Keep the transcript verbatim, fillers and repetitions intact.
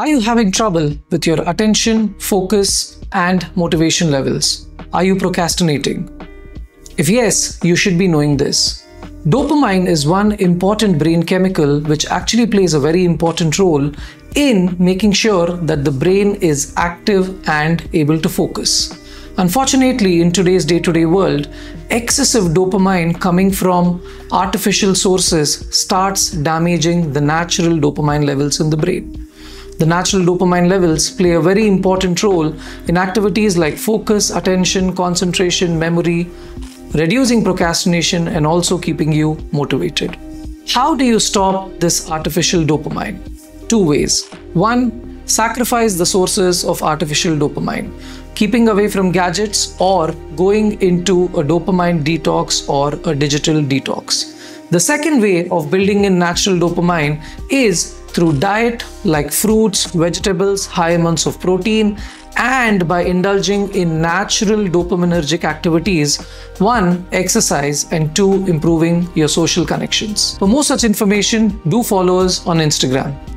Are you having trouble with your attention, focus, and motivation levels? Are you procrastinating? If yes, you should be knowing this. Dopamine is one important brain chemical which actually plays a very important role in making sure that the brain is active and able to focus. Unfortunately, in today's day-to-day world, excessive dopamine coming from artificial sources starts damaging the natural dopamine levels in the brain. The natural dopamine levels play a very important role in activities like focus, attention, concentration, memory, reducing procrastination, and also keeping you motivated. How do you stop this artificial dopamine? Two ways. One, sacrifice the sources of artificial dopamine, keeping away from gadgets or going into a dopamine detox or a digital detox. The second way of building in natural dopamine is through diet like fruits, vegetables, high amounts of protein, and by indulging in natural dopaminergic activities. One, exercise, and two, improving your social connections. For more such information, do follow us on Instagram.